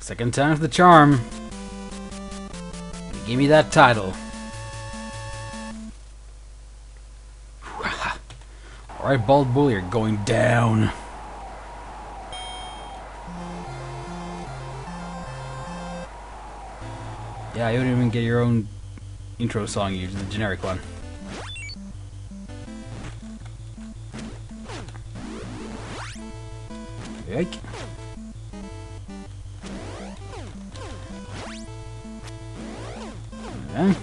Second time's the charm. Give me that title. Alright, Bald Bull, you're going down. Yeah, you don't even get your own intro song, you do the generic one. Yike. Yeah.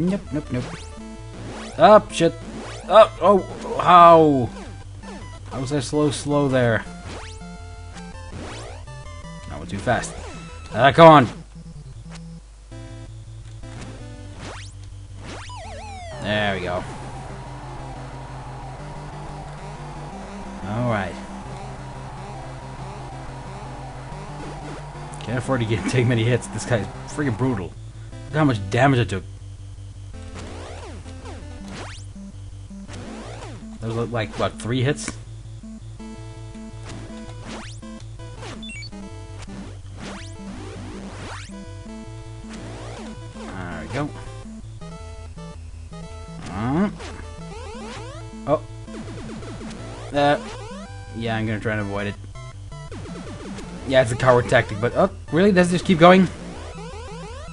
Nope, nope, nope. Up, oh, shit. Up, oh, oh, how? How was I slow there? I went too fast. Come on. There we go. Alright. Can't afford to take many hits. This guy's freaking brutal. Look how much damage I took. Those look like, what, 3 hits? There we go. Oh. Yeah, I'm gonna try and avoid it. Yeah, it's a coward tactic, but oh, really? Does it just keep going?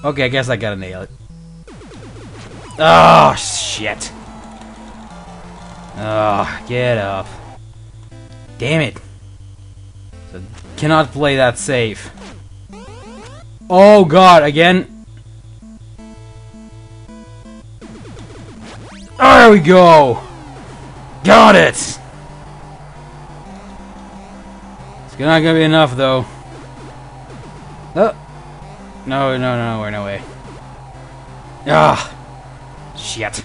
Okay, I guess I gotta nail it. Oh, shit. Oh, get up. Damn it. So, cannot play that safe. Oh, God, again? There we go! Got it! It's not gonna be enough, though. Oh. No, no, no, no way. Ah! Shit.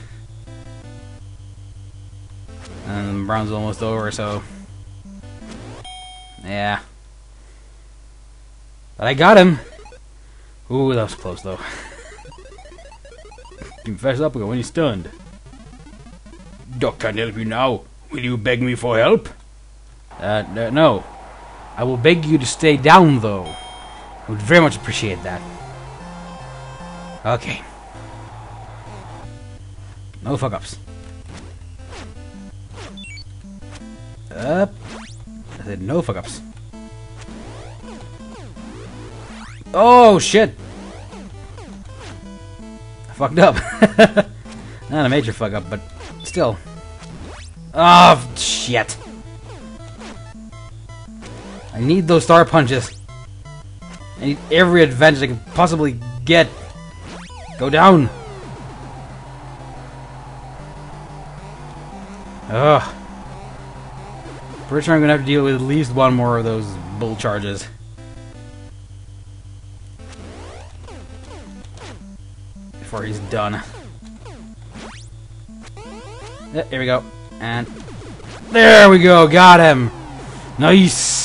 And the round's almost over, so... yeah. But I got him! Ooh, that was close, though. Confess up ago when he's stunned. Doc can't help you now. Will you beg me for help? No. I will beg you to stay down, though. I would very much appreciate that. Okay. No fuck-ups. Up. I said no fuck-ups. Oh, shit! I fucked up. Not a major fuck-up, but still. Oh, shit. I need those star punches. I need every advantage I can possibly get. Go down. Ugh. Pretty sure I'm gonna have to deal with at least one more of those bull charges. Before he's done. Yeah, here we go. And there we go. Got him. Nice.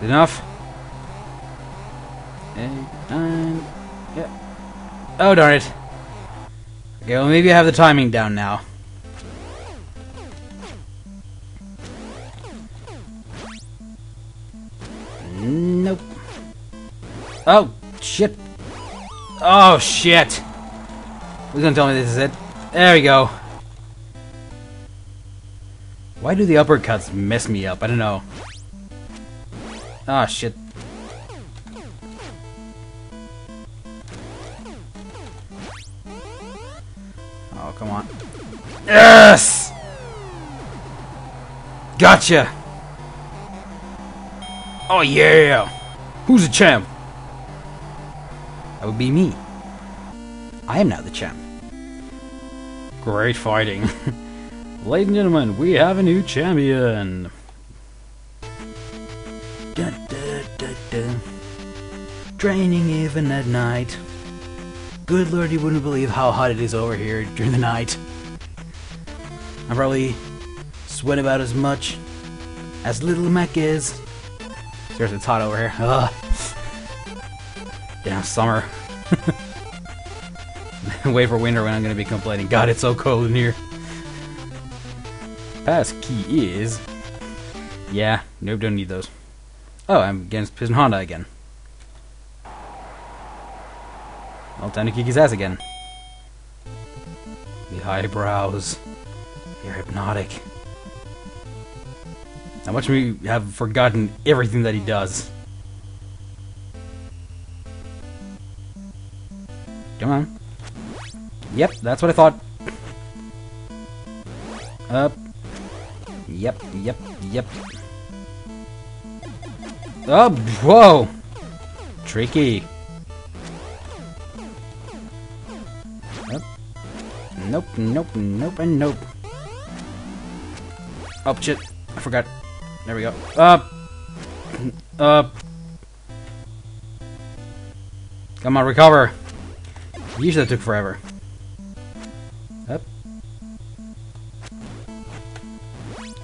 Enough. 8, 9. Yeah. Oh, darn it. Okay, well, maybe I have the timing down now. Nope. Oh, shit. Oh, shit. Who's gonna tell me this is it? There we go. Why do the uppercuts mess me up? I don't know. Ah, shit. Oh, come on. Yes! Gotcha! Oh, yeah! Who's the champ? That would be me. I am now the champ. Great fighting. Ladies and gentlemen, we have a new champion! Dun, dun, dun, dun. Training even at night. Good lord, you wouldn't believe how hot it is over here during the night. I probably sweat about as much as Little Mac is. Seriously, it's hot over here. Ugh. Damn summer. Wait for winter when I'm gonna be complaining. God, it's so cold in here. Pass key is Yeah, nope, don't need those. Oh, I'm against Piston Honda again. Well, time to kick his ass again. The eyebrows. You're hypnotic. How much we have forgotten everything that he does. Come on. Yep, that's what I thought. Up. Yep, yep, yep. Oh, whoa! Tricky. Nope, nope, nope, nope, and nope. Oh, shit. I forgot. There we go. Up! Up! Come on, recover! Yeesh, that took forever. Up.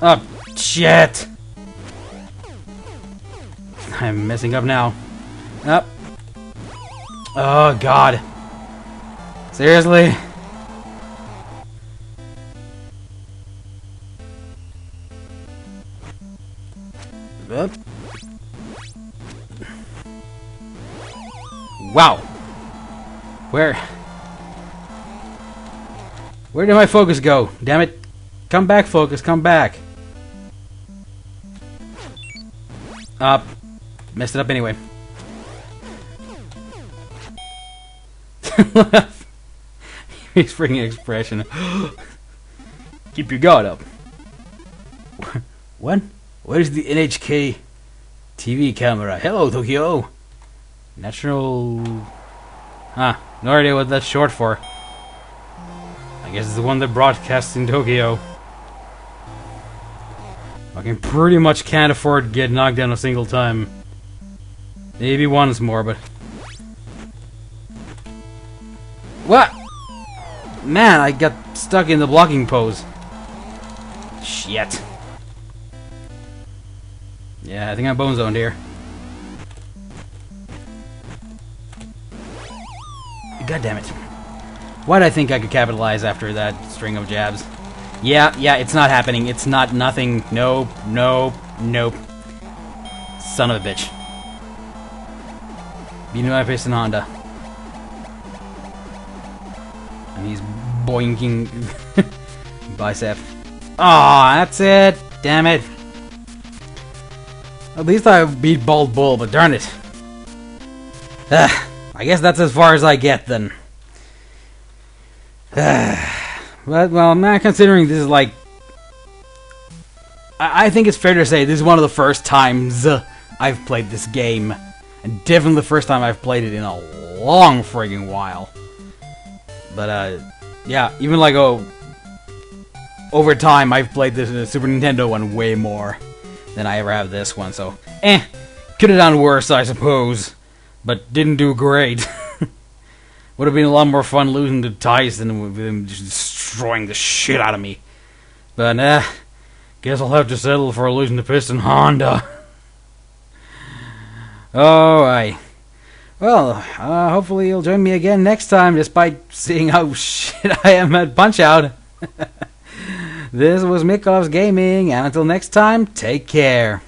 Up! Shit! I'm messing up now. Up! Oh, God! Seriously? Up. Wow. Where did my focus go? Damn it. Come back, focus, come back. Up. Messed it up anyway. His freaking expression. Keep your guard up. What? Where's the NHK TV camera? Hello, Tokyo! Natural... Huh, no idea what that's short for. I guess it's the one that broadcasts in Tokyo. Fucking pretty much can't afford to get knocked down a single time. Maybe once more, but... What? Man, I got stuck in the blocking pose. Shit. Yeah, I think I'm bone zoned here. God damn it. Why did I think I could capitalize after that string of jabs? Yeah, it's not happening. It's not nothing. Nope, nope, nope. Son of a bitch. Beating my Piston Honda. And he's boinking bicep. Aw, that's it. Damn it. At least I beat Bald Bull, but darn it. I guess that's as far as I get, then. But, well, man, considering this is like... I think it's fair to say this is one of the first times I've played this game. And definitely the first time I've played it in a long friggin' while. But, yeah, even like, oh... Over time, I've played this in the Super Nintendo one way more than I ever have this one, so... Could have done worse, I suppose. But didn't do great. Would have been a lot more fun losing to Tice than with him just destroying the shit out of me. But, guess I'll have to settle for losing to Piston Honda. Alright. Well, hopefully you'll join me again next time, despite seeing how shit I am at Punch-Out!!. This was Mikko Loves Gaming, and until next time, take care.